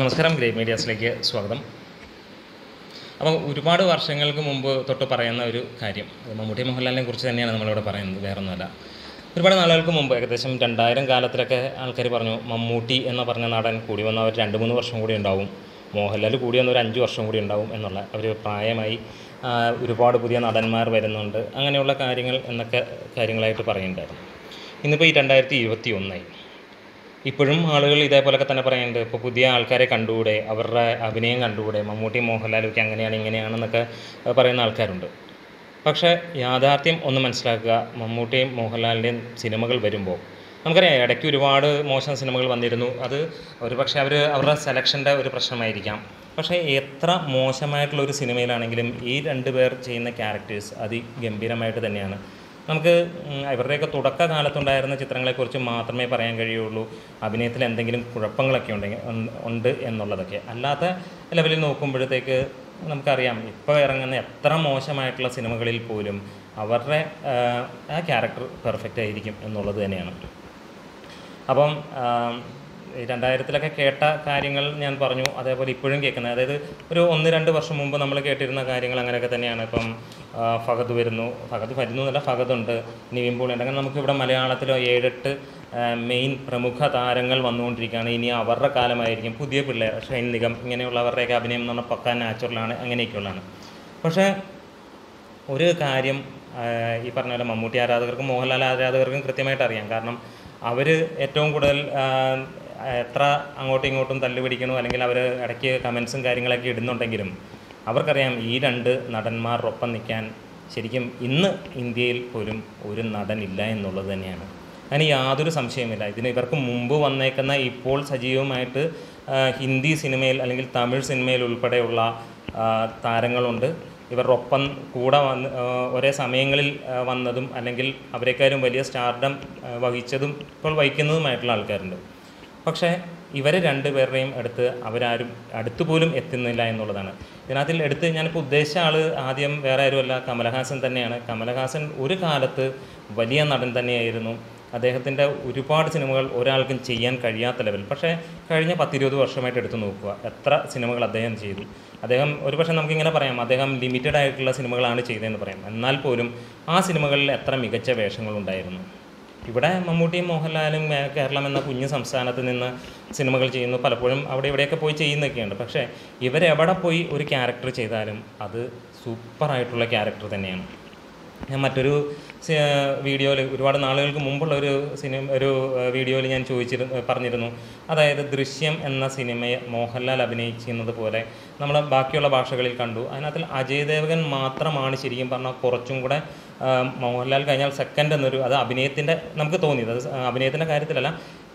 നമസ്കാരം ഗ്രേ മീഡിയാസിലേക്ക് സ്വാഗതം. അപ്പോൾ ഒരുപാട് വർഷങ്ങൾക്ക് മുമ്പ് തൊട്ട് പറയുന്ന ഒരു കാര്യം, മമ്മൂട്ടി മോഹൻലാലിനെ കുറിച്ച് തന്നെയാണ് നമ്മളിവിടെ പറയുന്നത്, വേറൊന്നുമല്ല. ഒരുപാട് നാളുകൾക്ക് മുമ്പ് ഏകദേശം 2000 കാലത്തിലൊക്കെ ആൾക്കാർ പറഞ്ഞു മമ്മൂട്ടി എന്ന് പറഞ്ഞ നടൻ കൂടി വന്ന അവർ 2-3 വർഷം കൂടി ഉണ്ടാവും, മോഹൻലാൽ കൂടി വന്ന ഒരു 5 വർഷം കൂടി ഉണ്ടാവും എന്നുള്ള അവർ പ്രായമായി, ഒരുപാട് പുതിയ നടന്മാർ വരുന്നുണ്ട്, അങ്ങനെയുള്ള കാര്യങ്ങൾ എന്നൊക്കെ കാര്യങ്ങളായിട്ട് പറയുന്നുണ്ടായിരുന്നു. ഇന്നിപ്പോൾ ഈ 2021 ഇപ്പോഴും ആളുകൾ ഇതേപോലെയൊക്കെ തന്നെ പറയുന്നുണ്ട്. ഇപ്പോൾ പുതിയ ആൾക്കാരെ കണ്ടുകൂടെ, അവരുടെ അഭിനയം കണ്ടുകൂടെ, മമ്മൂട്ടി മോഹൻലാലൊക്കെ അങ്ങനെയാണ് ഇങ്ങനെയാണെന്നൊക്കെ പറയുന്ന ആൾക്കാരുണ്ട്. പക്ഷേ യാഥാർത്ഥ്യം ഒന്ന് മനസ്സിലാക്കുക, മമ്മൂട്ടിയും മോഹൻലാലിൻ്റെയും സിനിമകൾ വരുമ്പോൾ നമുക്കറിയാം ഇടയ്ക്ക് ഒരുപാട് മോശം സിനിമകൾ വന്നിരുന്നു. അത് ഒരു പക്ഷേ അവരുടെ സെലക്ഷൻ്റെ ഒരു പ്രശ്നമായിരിക്കാം. പക്ഷേ എത്ര മോശമായിട്ടുള്ളൊരു സിനിമയിലാണെങ്കിലും ഈ 2 പേർ ചെയ്യുന്ന ക്യാരക്ടേഴ്സ് അതിഗംഭീരമായിട്ട് തന്നെയാണ്. നമുക്ക് ഇവരുടെയൊക്കെ തുടക്കകാലത്തുണ്ടായിരുന്ന ചിത്രങ്ങളെക്കുറിച്ച് മാത്രമേ പറയാൻ കഴിയുള്ളൂ, അഭിനയത്തിൽ എന്തെങ്കിലും കുഴപ്പങ്ങളൊക്കെ ഉണ്ട് എന്നുള്ളതൊക്കെ. അല്ലാത്ത ലെവലിൽ നോക്കുമ്പോഴത്തേക്ക് നമുക്കറിയാം ഇപ്പോൾ ഇറങ്ങുന്ന എത്ര മോശമായിട്ടുള്ള സിനിമകളിൽ പോലും അവരുടെ ആ ക്യാരക്ടർ പെർഫെക്റ്റ് ആയിരിക്കും എന്നുള്ളത് തന്നെയാണ്. അപ്പം 2000 കേട്ട കാര്യങ്ങൾ ഞാൻ പറഞ്ഞു, അതേപോലെ ഇപ്പോഴും കേൾക്കുന്നത്, അതായത് ഒരു 1-2 വർഷം മുമ്പ് നമ്മൾ കേട്ടിരുന്ന കാര്യങ്ങൾ അങ്ങനെയൊക്കെ തന്നെയാണ്. ഇപ്പം ഫഹദ് ഉണ്ട്, നിവിൻ പോളി ഉണ്ട്, അങ്ങനെ നമുക്കിവിടെ മലയാളത്തിലോ 7-8 മെയിൻ പ്രമുഖ താരങ്ങൾ വന്നുകൊണ്ടിരിക്കുകയാണ്. ഇനി അവരുടെ കാലമായിരിക്കും പുതിയ പിള്ളേർ, ഷൈൻ നിഗം, ഇങ്ങനെയുള്ളവരുടെയൊക്കെ അഭിനയം എന്ന് പറഞ്ഞാൽ പക്കാ നാച്ചുറലാണ്, അങ്ങനെയൊക്കെയുള്ളതാണ്. പക്ഷേ ഒരു കാര്യം ഈ പറഞ്ഞ പോലെ മമ്മൂട്ടി ആരാധകർക്കും മോഹൻലാൽ ആരാധകർക്കും കൃത്യമായിട്ട് അറിയാം. കാരണം അവർ ഏറ്റവും കൂടുതൽ എത്ര അങ്ങോട്ടും ഇങ്ങോട്ടും തല്ലുപിടിക്കണോ അല്ലെങ്കിൽ അവർ ഇടയ്ക്ക് കമൻസും കാര്യങ്ങളൊക്കെ ഇടുന്നുണ്ടെങ്കിലും അവർക്കറിയാം ഈ 2 നടന്മാരൊപ്പം നിൽക്കാൻ ശരിക്കും ഇന്ന് ഇന്ത്യയിൽ പോലും ഒരു നടനില്ല എന്നുള്ളത് തന്നെയാണ്. അതിന് യാതൊരു സംശയമില്ല. ഇവർക്ക് മുമ്പ് വന്നേക്കുന്ന ഇപ്പോൾ സജീവമായിട്ട് ഹിന്ദി സിനിമയിൽ അല്ലെങ്കിൽ തമിഴ് സിനിമയിൽ ഉൾപ്പെടെയുള്ള താരങ്ങളുണ്ട്. ഇവരുടെ ഒപ്പം കൂടെ വന്ന് ഒരേ സമയങ്ങളിൽ വന്നതും അല്ലെങ്കിൽ അവരെക്കാളും വലിയ സ്റ്റാർഡം വഹിച്ചതും ഇപ്പോൾ വഹിക്കുന്നതുമായിട്ടുള്ള ആൾക്കാരുണ്ട്. പക്ഷേ ഇവർ 2 പേരുടെയും അടുത്ത് അവരാരും അടുത്തുപോലും എത്തുന്നില്ല എന്നുള്ളതാണ്. ഇതിനകത്തിൽ ഞാനിപ്പോൾ ഉദ്ദേശിച്ച ആൾ ആദ്യം വേറെ ആരുമല്ല, കമൽഹാസൻ തന്നെയാണ്. കമൽഹാസൻ ഒരു കാലത്ത് വലിയ നടൻ തന്നെയായിരുന്നു. അദ്ദേഹത്തിൻ്റെ ഒരുപാട് സിനിമകൾ ഒരാൾക്കും ചെയ്യാൻ കഴിയാത്ത ലെവൽ. പക്ഷേ കഴിഞ്ഞ 10-20 വർഷമായിട്ട് എടുത്തു നോക്കുക എത്ര സിനിമകൾ അദ്ദേഹം ചെയ്തു. അദ്ദേഹം ഒരു പക്ഷേ നമുക്കിങ്ങനെ പറയാം അദ്ദേഹം ലിമിറ്റഡ് ആയിട്ടുള്ള സിനിമകളാണ് ചെയ്തതെന്ന് പറയാം. എന്നാൽ പോലും ആ സിനിമകളിൽ എത്ര മികച്ച വേഷങ്ങളുണ്ടായിരുന്നു. ഇവിടെ മമ്മൂട്ടിയും മോഹൻലാലും കേരളം എന്ന കുഞ്ഞു സംസ്ഥാനത്ത് നിന്ന് സിനിമകൾ ചെയ്യുന്നു, പലപ്പോഴും അവിടെ ഇവിടെയൊക്കെ പോയി ചെയ്യുന്നൊക്കെയുണ്ട്. പക്ഷേ ഇവരെവിടെ പോയി ഒരു ക്യാരക്ടർ ചെയ്താലും അത് സൂപ്പറായിട്ടുള്ള ക്യാരക്ടർ തന്നെയാണ്. ഞാൻ മറ്റൊരു വീഡിയോയിൽ ഒരുപാട് നാളുകൾക്ക് മുമ്പുള്ള ഒരു വീഡിയോയിൽ ഞാൻ പറഞ്ഞിരുന്നു, അതായത് ദൃശ്യം എന്ന സിനിമയെ മോഹൻലാൽ അഭിനയിക്കുന്നത് പോലെ നമ്മൾ ബാക്കിയുള്ള ഭാഷകളിൽ കണ്ടു. അതിനകത്തിൽ അജയ് ദേവ്ഗൻ മാത്രമാണ് ശരിക്കും പറഞ്ഞാൽ കുറച്ചും കൂടെ മോഹൻലാൽ കഴിഞ്ഞാൽ സെക്കൻഡ് എന്നൊരു അത് അഭിനയത്തിൻ്റെ നമുക്ക് തോന്നിയത് അത് അഭിനയത്തിൻ്റെ കാര്യത്തിലല്ല,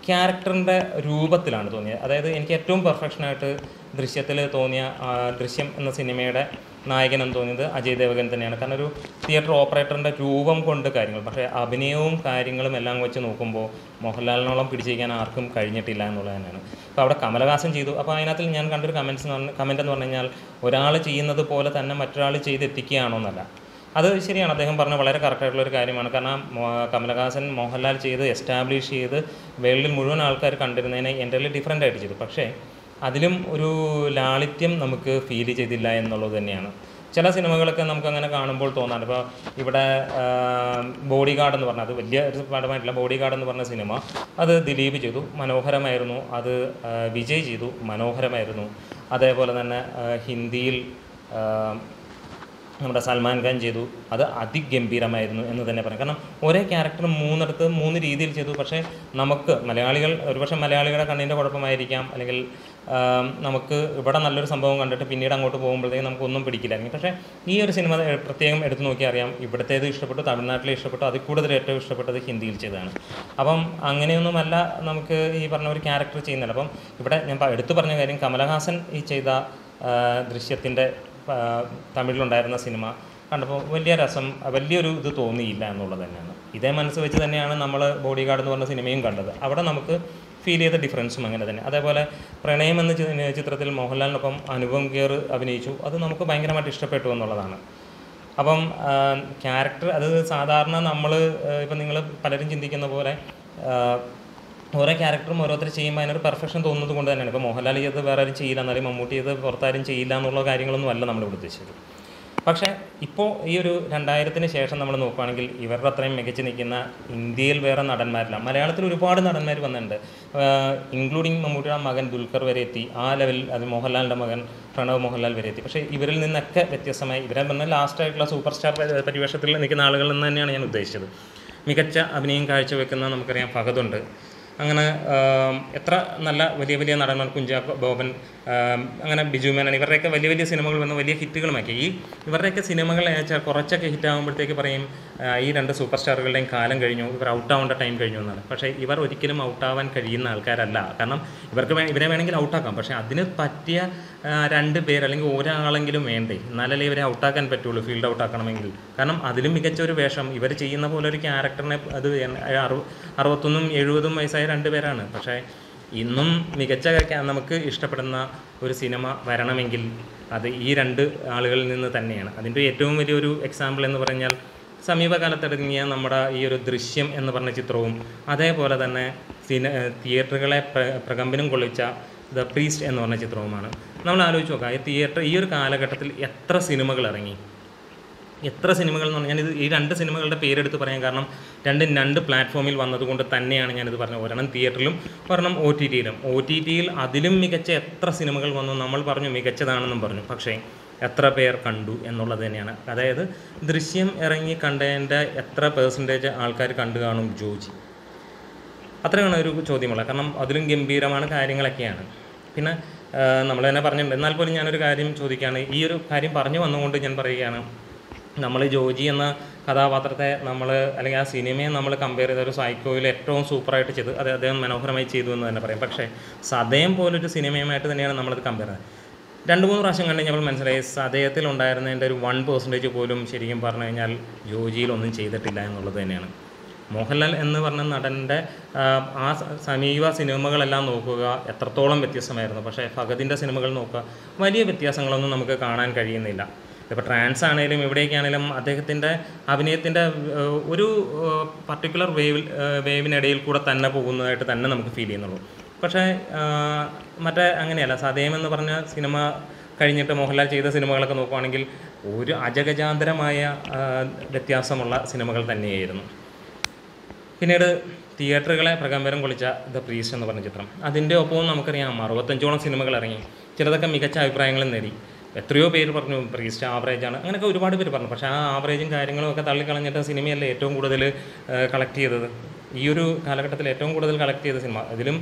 ക്യാരക്ടറിൻ്റെ രൂപത്തിലാണ് തോന്നിയത്. അതായത് എനിക്ക് ഏറ്റവും പെർഫെക്ഷനായിട്ട് ദൃശ്യത്തിൽ തോന്നിയ ദൃശ്യം എന്ന സിനിമയുടെ നായകനെന്ന് തോന്നിയത് അജയ് ദേവ്ഗൻ തന്നെയാണ്. കാരണം ഒരു തിയേറ്റർ ഓപ്പറേറ്ററിൻ്റെ രൂപം കൊണ്ട് കാര്യങ്ങൾ, പക്ഷേ അഭിനയവും കാര്യങ്ങളും എല്ലാം വെച്ച് നോക്കുമ്പോൾ മോഹൻലാലിനോളം പിടിച്ചിരിക്കാൻ ആർക്കും കഴിഞ്ഞിട്ടില്ല എന്നുള്ളത് തന്നെയാണ്. അപ്പോൾ അവിടെ കമലഹാസൻ ചെയ്തു. അപ്പോൾ അതിനകത്തിൽ ഞാൻ കണ്ടൊരു കമൻ്റ് എന്ന് പറഞ്ഞു കഴിഞ്ഞാൽ ഒരാൾ ചെയ്യുന്നത് പോലെ തന്നെ മറ്റൊരാൾ ചെയ്തെത്തിക്കുകയാണോന്നല്ല. അത് ശരിയാണ്, അദ്ദേഹം പറഞ്ഞ വളരെ കറക്റ്റായിട്ടുള്ളൊരു കാര്യമാണ്. കാരണം കമലഹാസൻ മോഹൻലാൽ എസ്റ്റാബ്ലിഷ് ചെയ്ത് വേൾഡിൽ മുഴുവൻ ആൾക്കാർ കണ്ടിരുന്നതിനെ എൻ്റെ ഡിഫറെൻ്റ് ആയിട്ട് ചെയ്തു. പക്ഷേ അതിലും ഒരു ലാളിത്യം നമുക്ക് ഫീൽ ചെയ്തില്ല എന്നുള്ളത് തന്നെയാണ്. ചില സിനിമകളൊക്കെ നമുക്കങ്ങനെ കാണുമ്പോൾ തോന്നാറുണ്ട്. ഇപ്പോൾ ഇവിടെ ബോഡി ഗാർഡ് എന്ന് പറഞ്ഞാൽ അത് വലിയ ഒരു പടമായിട്ടില്ല. ബോഡി ഗാർഡ് എന്ന് പറഞ്ഞ സിനിമ അത് ദിലീപ് ചെയ്തു, മനോഹരമായിരുന്നു. അത് വിജയ് ചെയ്തു, മനോഹരമായിരുന്നു. അതേപോലെ തന്നെ ഹിന്ദിയിൽ നമ്മുടെ സൽമാൻ ഖാൻ ചെയ്തു, അത് അതിഗംഭീരമായിരുന്നു എന്ന് തന്നെ പറയാം. കാരണം ഒരേ ക്യാരക്ടർ 3 രീതിയിൽ ചെയ്തു. പക്ഷേ നമുക്ക് മലയാളികൾ ഒരുപക്ഷെ മലയാളികളുടെ കണ്ണിൻ്റെ കുഴപ്പമായിരിക്കാം, അല്ലെങ്കിൽ നമുക്ക് ഇവിടെ നല്ലൊരു സംഭവം കണ്ടിട്ട് പിന്നീട് അങ്ങോട്ട് പോകുമ്പോഴത്തേക്കും നമുക്കൊന്നും പിടിക്കില്ലായിരിക്കും. പക്ഷേ ഈ ഒരു സിനിമ പ്രത്യേകം എടുത്തു നോക്കിയാൽ അറിയാം, ഇവിടുത്തേത് ഇഷ്ടപ്പെട്ടു, തമിഴ്നാട്ടിൽ ഇഷ്ടപ്പെട്ടു, അതിൽ കൂടുതൽ ഏറ്റവും ഇഷ്ടപ്പെട്ടത് ഹിന്ദിയിൽ ചെയ്തതാണ്. അപ്പം അങ്ങനെയൊന്നുമല്ല നമുക്ക് ഈ പറഞ്ഞ ഒരു ക്യാരക്ടർ ചെയ്യുന്നില്ല. അപ്പം ഇവിടെ ഞാൻ എടുത്തു പറഞ്ഞ കാര്യം കമലഹാസൻ ഈ ചെയ്ത ദൃശ്യത്തിൻ്റെ തമിഴിലുണ്ടായിരുന്ന സിനിമ കണ്ടപ്പോൾ വലിയ രസം, വലിയൊരു ഇത് തോന്നിയില്ല എന്നുള്ളത് തന്നെയാണ്. ഇതേ മനസ്സ് വെച്ച് തന്നെയാണ് നമ്മൾ ബോഡി ഗാർഡ് എന്ന് പറഞ്ഞ സിനിമയും കണ്ടത്. അവിടെ നമുക്ക് ഫീൽ ചെയ്ത ഡിഫറൻസും അങ്ങനെ തന്നെ. അതേപോലെ പ്രണയം എന്ന ചിത്രത്തിൽ മോഹൻലാലിനൊപ്പം അനുപം ഖേർ അഭിനയിച്ചു, അത് നമുക്ക് ഭയങ്കരമായിട്ട് ഇഷ്ടപ്പെട്ടു എന്നുള്ളതാണ്. അപ്പം ക്യാരക്ടർ അത് സാധാരണ നമ്മൾ ഇപ്പം നിങ്ങൾ പലരും ചിന്തിക്കുന്ന പോലെ ഓരോ ക്യാരക്ടറും ഓരോരുത്തർ ചെയ്യുമ്പോൾ അതിനൊരു പെർഫെക്ഷൻ തോന്നുന്നത് കൊണ്ട് തന്നെയാണ്. ഇപ്പോൾ മോഹൻലാൽ ചെയ്ത് വേറെ ആരും ചെയ്യില്ല, എന്നാലും മമ്മൂട്ടി ചെയ്ത് പുറത്താരും ചെയ്യില്ല എന്നുള്ള കാര്യങ്ങളൊന്നും അല്ല നമ്മൾ ഉദ്ദേശിച്ചത്. പക്ഷേ ഇപ്പോൾ ഈ ഒരു 2000-ന് ശേഷം നമ്മൾ നോക്കുകയാണെങ്കിൽ ഇവരുടെ അത്രയും മികച്ച് നിൽക്കുന്ന ഇന്ത്യയിൽ വേറെ നടന്മാരില്ല. മലയാളത്തിൽ ഒരുപാട് നടന്മാർ വന്നിട്ടുണ്ട്, ഇൻക്ലൂഡിങ് മമ്മൂട്ടിയുടെ മകൻ ദുൽഖർ വരെ എത്തി, ആ ലെവലിൽ അത് മോഹൻലാലിൻ്റെ മകൻ പ്രണവ് മോഹൻലാൽ വരെ എത്തി. പക്ഷേ ഇവരിൽ നിന്നൊക്കെ വ്യത്യസ്തമായി ഇവരെ പറഞ്ഞാൽ ലാസ്റ്റായിട്ടുള്ള സൂപ്പർ സ്റ്റാർ പരിവേഷത്തിൽ നിൽക്കുന്ന ആളുകളിൽ നിന്ന് തന്നെയാണ് ഞാൻ ഉദ്ദേശിച്ചത്. മികച്ച അഭിനയം കാഴ്ചവെക്കുന്ന നമുക്കറിയാം ഫഹദുണ്ട്, അങ്ങനെ എത്ര നല്ല വലിയ വലിയ നടന്മാർ, കുഞ്ചാക്കോ ബോബൻ, അങ്ങനെ ബിജു മേനോൻ, ഇവരുടെയൊക്കെ വലിയ വലിയ സിനിമകൾ വന്ന് വലിയ ഹിറ്റുകളുമാക്കി. ഈ ഇവരുടെയൊക്കെ സിനിമകൾ കുറച്ചൊക്കെ ഹിറ്റാകുമ്പോഴത്തേക്ക് പറയും ഈ രണ്ട് സൂപ്പർ സ്റ്റാറുകളുടെയും കാലം കഴിഞ്ഞു, ഇവർ ഔട്ടാവേണ്ട ടൈം കഴിഞ്ഞു എന്നാണ്. പക്ഷേ ഇവർ ഒരിക്കലും ഔട്ടാവാൻ കഴിയുന്ന ആൾക്കാരല്ല. കാരണം ഇവരെ വേണമെങ്കിൽ ഔട്ടാക്കാം, പക്ഷേ അതിന് പറ്റിയ രണ്ട് പേർ അല്ലെങ്കിൽ ഒരാളെങ്കിലും വേണ്ടേ, എന്നാലല്ലേ ഇവരെ ഔട്ടാക്കാൻ പറ്റുള്ളൂ ഫീൽഡ് ഔട്ടാക്കണമെങ്കിൽ. കാരണം അതിലും മികച്ച ഒരു വേഷം ഇവർ ചെയ്യുന്ന പോലെ ഒരു ക്യാരക്ടറിനെ അത് 60, 61, 70 വയസ്സായ രണ്ട് പേരാണ്. പക്ഷേ ഇന്നും മികച്ച നമുക്ക് ഇഷ്ടപ്പെടുന്ന ഒരു സിനിമ വരണമെങ്കിൽ അത് ഈ രണ്ട് ആളുകളിൽ നിന്ന് തന്നെയാണ്. അതിൻ്റെ ഏറ്റവും വലിയൊരു എക്സാമ്പിൾ എന്ന് പറഞ്ഞാൽ സമീപകാലത്തിറങ്ങിയ നമ്മുടെ ഈ ഒരു ദൃശ്യം എന്ന് പറഞ്ഞ ചിത്രവും അതേപോലെ തന്നെ തിയേറ്ററുകളെ പ്രകമ്പനം കൊള്ളിച്ച ദ പ്രീസ്റ്റ് എന്ന് പറഞ്ഞ ചിത്രവുമാണ്. നമ്മൾ ആലോചിച്ച് നോക്കാം, ഈ തിയേറ്റർ ഈ ഒരു കാലഘട്ടത്തിൽ എത്ര സിനിമകൾ ഇറങ്ങി, എത്ര സിനിമകൾ എന്ന് പറഞ്ഞാൽ ഈ രണ്ട് സിനിമകളുടെ പേരെടുത്ത് പറയാൻ കാരണം രണ്ട് പ്ലാറ്റ്ഫോമിൽ വന്നതുകൊണ്ട് തന്നെയാണ് ഞാനിത് പറഞ്ഞത്. ഒരെണ്ണം തിയേറ്ററിലും ഒരെണ്ണം OTT-യിലും. OTT-യിൽ അതിലും മികച്ച എത്ര സിനിമകൾ വന്നു, നമ്മൾ പറഞ്ഞു മികച്ചതാണെന്നും പറഞ്ഞു, പക്ഷേ എത്ര പേർ കണ്ടു എന്നുള്ളത് തന്നെയാണ്. അതായത് ദൃശ്യം ഇറങ്ങി കണ്ടതിൻ്റെ എത്ര പെർസെൻറ്റേജ് ആൾക്കാർ കണ്ടു കാണും ജോജി, അത്രയാണ് ഒരു ചോദ്യമുള്ള. കാരണം അതിലും ഗംഭീരമാണ് കാര്യങ്ങളൊക്കെയാണ്. പിന്നെ നമ്മൾ തന്നെ പറഞ്ഞിട്ടുണ്ട്. എന്നാൽ പോലും ഞാനൊരു കാര്യം ചോദിക്കുകയാണ്, ഈ ഒരു കാര്യം പറഞ്ഞു വന്നുകൊണ്ട് ഞാൻ പറയുകയാണ്, നമ്മൾ ജോജി എന്ന കഥാപാത്രത്തെ നമ്മൾ അല്ലെങ്കിൽ ആ സിനിമയെ നമ്മൾ കമ്പയർ ചെയ്ത ഒരു സൈക്കോയിൽ ഏറ്റവും സൂപ്പറായിട്ട് ചെയ്തു, അത് അദ്ദേഹം മനോഹരമായി ചെയ്തു എന്ന് തന്നെ പറയാം. പക്ഷേ സദയം പോലൊരു സിനിമയുമായിട്ട് തന്നെയാണ് നമ്മളത് കമ്പയർ ചെയ്യുന്നത്. 2-3 പ്രാവശ്യം കണ്ടു കഴിഞ്ഞപ്പോൾ മനസ്സിലായി സദയത്തിലുണ്ടായിരുന്നതിൻ്റെ ഒരു 1% പോലും ശരിക്കും പറഞ്ഞു കഴിഞ്ഞാൽ ജോജിയിലൊന്നും ചെയ്തിട്ടില്ല എന്നുള്ളത് തന്നെയാണ്. മോഹൻലാൽ എന്ന് പറഞ്ഞ നടൻ്റെ ആ സമീപ സിനിമകളെല്ലാം നോക്കുക, എത്രത്തോളം വ്യത്യസ്തമായിരുന്നു. പക്ഷേ ഫഹദിൻ്റെ സിനിമകൾ നോക്കുക, വലിയ വ്യത്യാസങ്ങളൊന്നും നമുക്ക് കാണാൻ കഴിയുന്നില്ല. ഇപ്പോൾ ട്രാൻസ് ആണെങ്കിലും ഇവിടേക്കാണെങ്കിലും അദ്ദേഹത്തിൻ്റെ അഭിനയത്തിൻ്റെ ഒരു പർട്ടിക്കുലർ വേവിനിടയിൽ കൂടെ തന്നെ പോകുന്നതായിട്ട് തന്നെ നമുക്ക് ഫീൽ ചെയ്യുന്നുള്ളൂ. പക്ഷേ മറ്റേ അങ്ങനെയല്ല. സദയമെന്ന് പറഞ്ഞ സിനിമ കഴിഞ്ഞിട്ട് മോഹൻലാൽ ചെയ്ത സിനിമകളൊക്കെ നോക്കുകയാണെങ്കിൽ ഒരു അജഗജാന്തരമായ വ്യത്യാസമുള്ള സിനിമകൾ തന്നെയായിരുന്നു. പിന്നീട് തിയേറ്ററുകളെ പ്രകമ്പനം കൊള്ളിച്ച ദ പ്രീസ്റ്റ് എന്ന് പറഞ്ഞ ചിത്രം, അതിൻ്റെ ഒപ്പവും നമുക്കറിയാം 65ഓളം സിനിമകൾ ഇറങ്ങി, ചിലതൊക്കെ മികച്ച അഭിപ്രായങ്ങളും നേടി. എത്രയോ പേര് പറഞ്ഞു പ്രീസ്റ്റ് ആവറേജാണ്, അങ്ങനെയൊക്കെ ഒരുപാട് പേര് പറഞ്ഞു. പക്ഷേ ആ ആവറേജും കാര്യങ്ങളും ഒക്കെ തള്ളിക്കളഞ്ഞിട്ട് സിനിമയല്ലേ ഏറ്റവും കൂടുതൽ കളക്ട് ചെയ്തത്, ഈ ഒരു കാലഘട്ടത്തിൽ ഏറ്റവും കൂടുതൽ കളക്ട് ചെയ്ത സിനിമ. ഇതിലും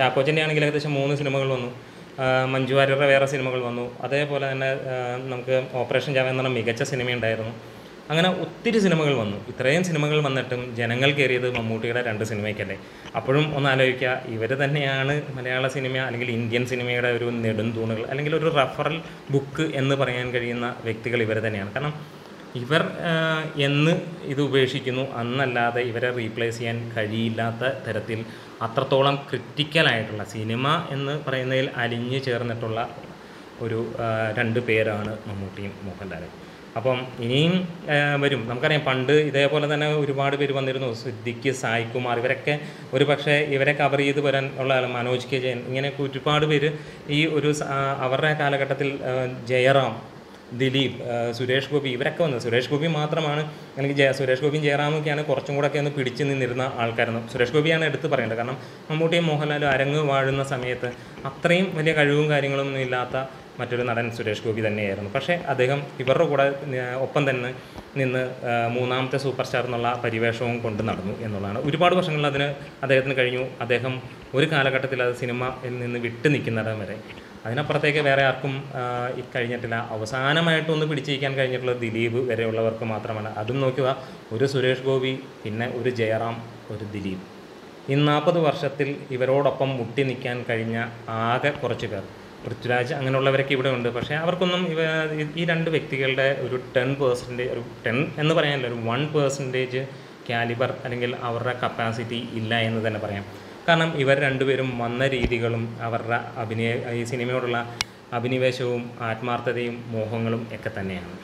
ചാക്കോച്ചൻ്റെ ആണെങ്കിൽ ഏകദേശം 3 സിനിമകൾ വന്നു, മഞ്ജു വാര്യരുടെ വേറെ സിനിമകൾ വന്നു, അതേപോലെ തന്നെ നമുക്ക് ഓപ്പറേഷൻ ജാവ എന്ന മികച്ച സിനിമയുണ്ടായിരുന്നു. അങ്ങനെ ഒത്തിരി സിനിമകൾ വന്നു. ഇത്രയും സിനിമകൾ വന്നിട്ടും ജനങ്ങൾ കയറിയത് മമ്മൂട്ടിയുടെ 2 സിനിമയ്ക്കല്ലേ. അപ്പോഴും ഒന്നാലോചിക്കുക, ഇവർ തന്നെയാണ് മലയാള സിനിമ അല്ലെങ്കിൽ ഇന്ത്യൻ സിനിമയുടെ ഒരു നെടുംതൂണുകൾ, അല്ലെങ്കിൽ ഒരു റഫറൽ ബുക്ക് എന്ന് പറയാൻ കഴിയുന്ന വ്യക്തികൾ ഇവർ തന്നെയാണ്. കാരണം ഇവർ എന്ന് ഇത് ഉപേക്ഷിക്കുന്നു, അന്നല്ലാതെ ഇവരെ റീപ്ലേസ് ചെയ്യാൻ കഴിയില്ലാത്ത തരത്തിൽ അത്രത്തോളം ക്രിറ്റിക്കലായിട്ടുള്ള സിനിമ എന്ന് പറയുന്നതിൽ അലിഞ്ഞു ചേർന്നിട്ടുള്ള ഒരു 2 പേരാണ് മമ്മൂട്ടിയും മോഹൻലാലും. അപ്പം ഇനിയും വരും. നമുക്കറിയാം പണ്ട് ഇതേപോലെ തന്നെ ഒരുപാട് പേര് വന്നിരുന്നു, സിദ്ദിഖ്, സായി കുമാർ, ഇവരൊക്കെ ഒരു പക്ഷേ ഇവരെ കവർ ചെയ്ത് വരാൻ ഉള്ള മനോജ് കെ ജയൻ, ഇങ്ങനെയൊക്കെ ഒരുപാട് പേര് ഈ ഒരു അവരുടെ കാലഘട്ടത്തിൽ ജയറാം, ദിലീപ്, സുരേഷ് ഗോപി, ഇവരൊക്കെ വന്നത്. സുരേഷ് ഗോപി മാത്രമാണ് അല്ലെങ്കിൽ സുരേഷ് ഗോപിയും ജയറാമൊക്കെയാണ് കുറച്ചും കൂടെ ഒക്കെ ഒന്ന് പിടിച്ചു നിന്നിരുന്ന ആൾക്കാരെന്ന് സുരേഷ് ഗോപിയാണ് എടുത്ത് പറയേണ്ടത്. കാരണം മമ്മൂട്ടിയും മോഹൻലാലും അരങ്ങ് വാഴുന്ന സമയത്ത് അത്രയും വലിയ കഴിവും കാര്യങ്ങളൊന്നും ഇല്ലാത്ത മറ്റൊരു നടൻ സുരേഷ് ഗോപി തന്നെയായിരുന്നു. പക്ഷേ അദ്ദേഹം ഇവരുടെ കൂടെ ഒപ്പം തന്നെ നിന്ന് 3-ാമത്തെ സൂപ്പർ സ്റ്റാർ എന്നുള്ള പരിവേഷവും കൊണ്ട് നടന്നു എന്നുള്ളതാണ്. ഒരുപാട് വർഷങ്ങൾ അദ്ദേഹത്തിന് കഴിഞ്ഞു. അദ്ദേഹം ഒരു കാലഘട്ടത്തിൽ അത് സിനിമയിൽ നിന്ന് വിട്ടു നിൽക്കുന്നിടം വരെ, അതിനപ്പുറത്തേക്ക് വേറെ ആർക്കും കഴിഞ്ഞിട്ടില്ല. അവസാനമായിട്ടൊന്ന് പിടിച്ചിരിക്കാൻ കഴിഞ്ഞിട്ടുള്ളത് ദിലീപ് വരെയുള്ളവർക്ക് മാത്രമാണ്. അതും നോക്കുക, ഒരു സുരേഷ് ഗോപി, പിന്നെ ഒരു ജയറാം, ഒരു ദിലീപ്. ഈ 40 വർഷത്തിൽ ഇവരോടൊപ്പം മുട്ടി നിൽക്കാൻ കഴിഞ്ഞ ആകെ കുറച്ച് പേർ, പൃഥ്വിരാജ് അങ്ങനെയുള്ളവരൊക്കെ ഇവിടെ ഉണ്ട്. പക്ഷേ അവർക്കൊന്നും ഈ 2 വ്യക്തികളുടെ ഒരു 10% ഒരു 10 എന്ന് പറയാനില്ല, ഒരു 1% കാലിബർ അല്ലെങ്കിൽ അവരുടെ കപ്പാസിറ്റി ഇല്ല എന്ന് തന്നെ പറയാം. കാരണം ഇവർ രണ്ടുപേരും വന്ന രീതികളും അവരുടെ ഈ സിനിമയോടുള്ള അഭിനിവേശവും ആത്മാർത്ഥതയും മോഹങ്ങളും ഒക്കെ തന്നെയാണ്.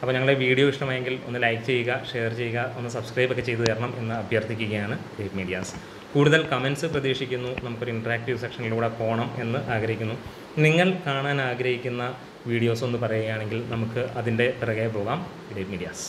അപ്പോൾ ഞങ്ങളുടെ വീഡിയോ ഇഷ്ടമായെങ്കിൽ ഒന്ന് ലൈക്ക് ചെയ്യുക, ഷെയർ ചെയ്യുക, ഒന്ന് സബ്സ്ക്രൈബ് ഒക്കെ ചെയ്തു തരണം എന്ന് അഭ്യർത്ഥിക്കുകയാണ് ഗ്രേറ്റ് മീഡിയാസ്. കൂടുതൽ കമൻസ് പ്രതീക്ഷിക്കുന്നു. നമുക്കൊരു ഇൻട്രാക്റ്റീവ് സെക്ഷനിലൂടെ പോകണം എന്ന് ആഗ്രഹിക്കുന്നു. നിങ്ങൾ കാണാൻ ആഗ്രഹിക്കുന്ന വീഡിയോസ് ഒന്ന് പറയുകയാണെങ്കിൽ നമുക്ക് അതിൻ്റെ പിറകെ പോകാം. Great medias.